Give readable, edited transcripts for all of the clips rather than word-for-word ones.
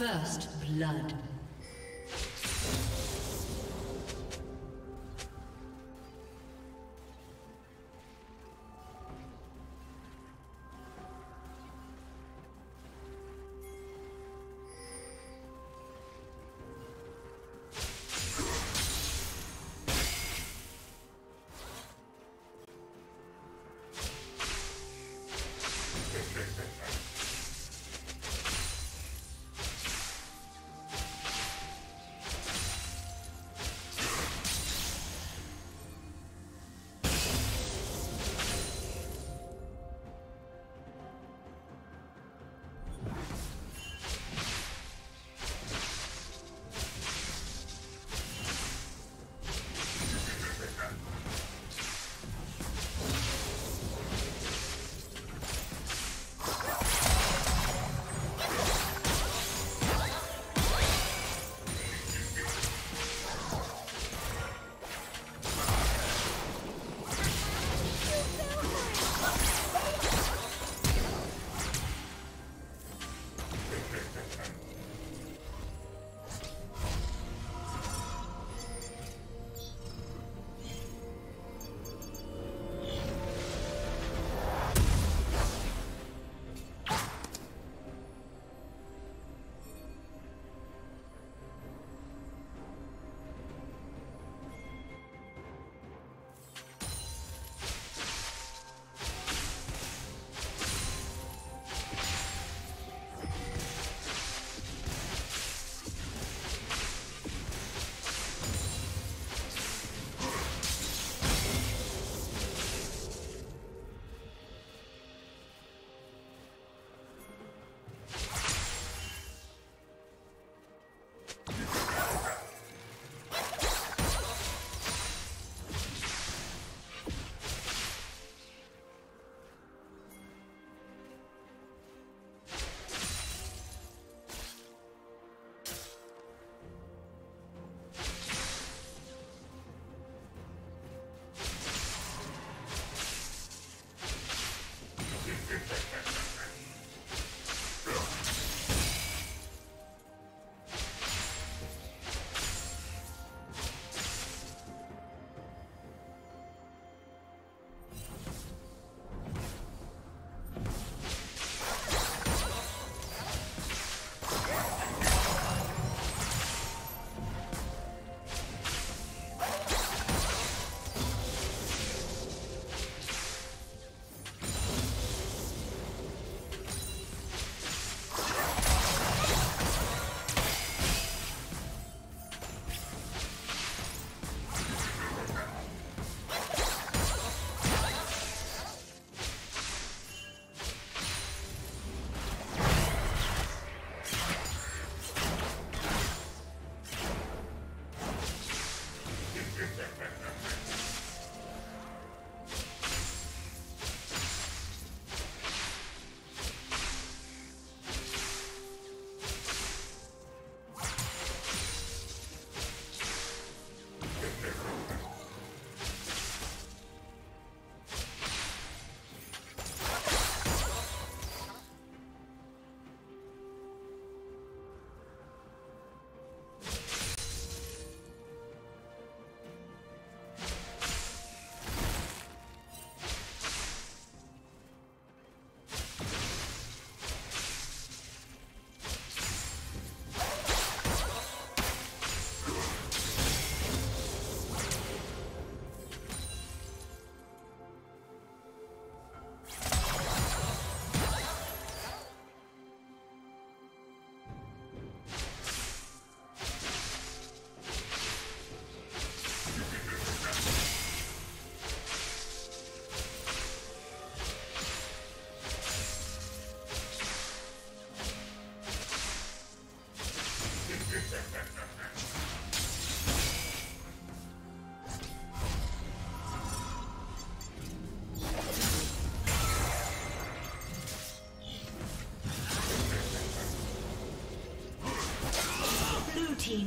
First blood.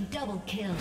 Double kill.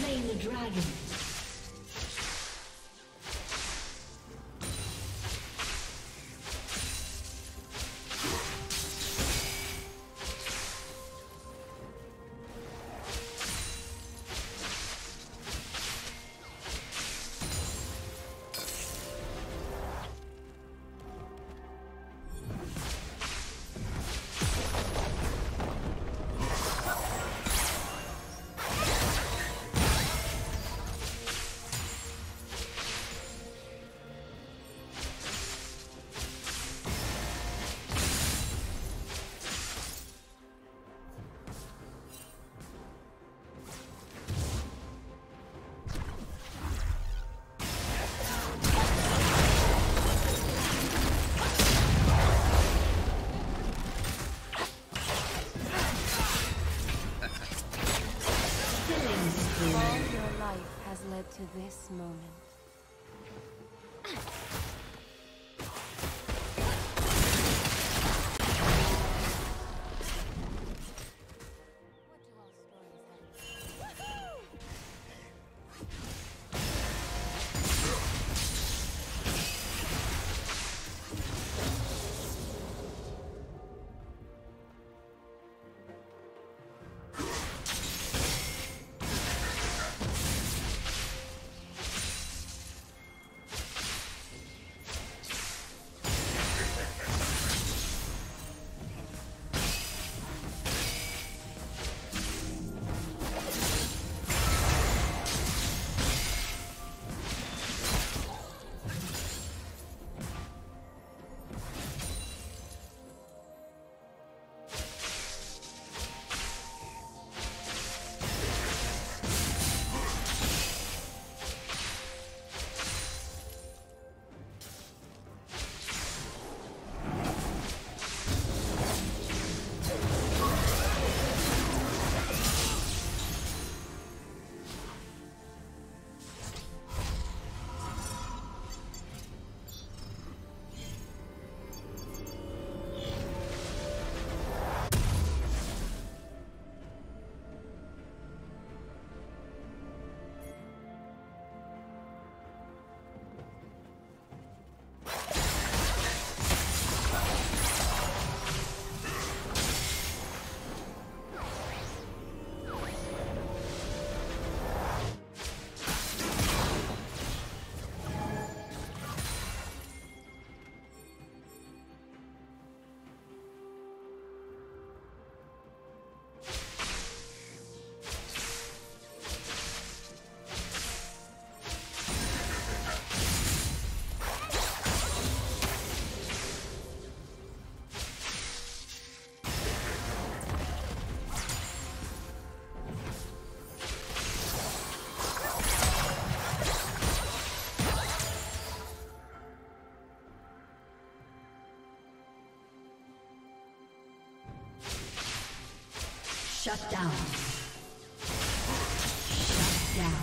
slain the dragon. To this moment. Shut down. Shut down.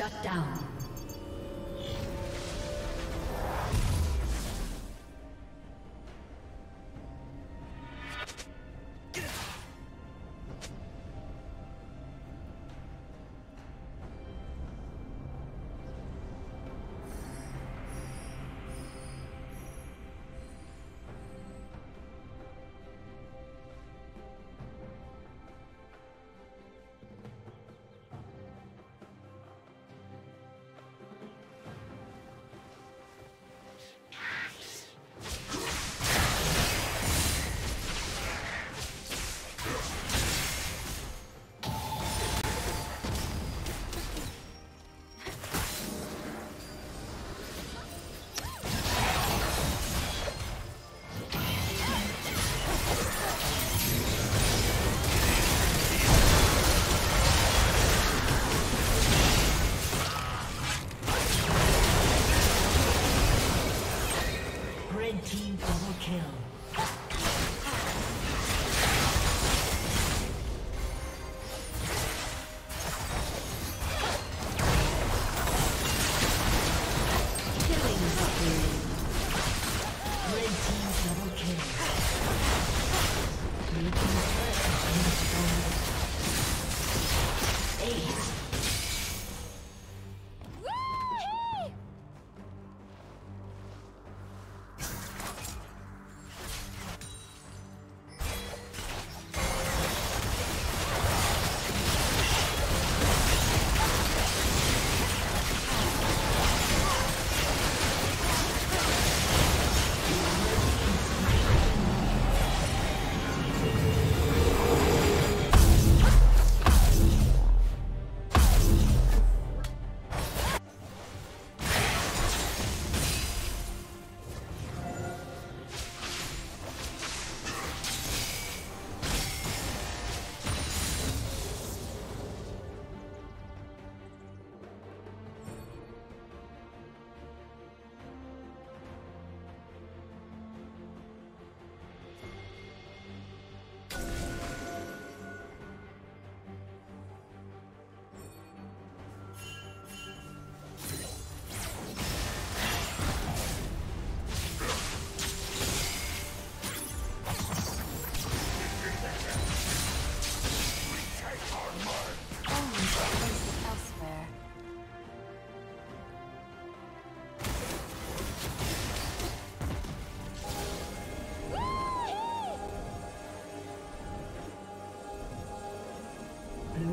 Shut down.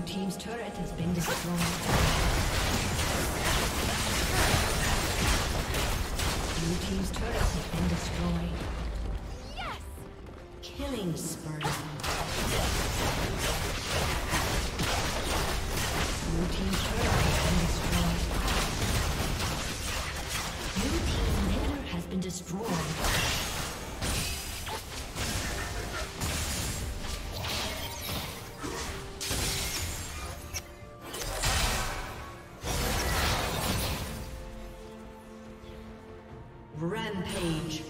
Team's turret has been destroyed. Blue team's turret has been destroyed. Yes! Killing spree. Blue team's turret has been destroyed. Blue team's inhibitor has been destroyed. Rampage.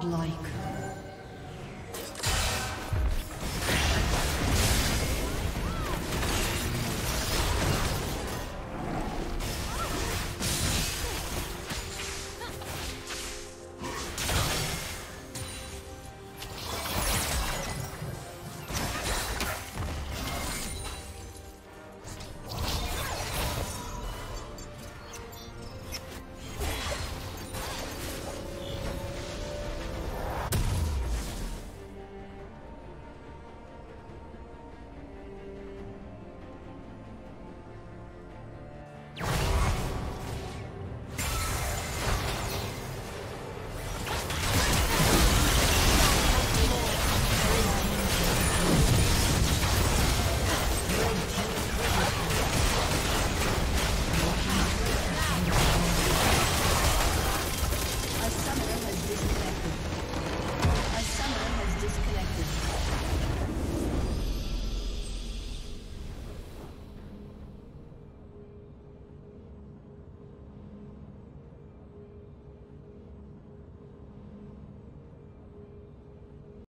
Godlike.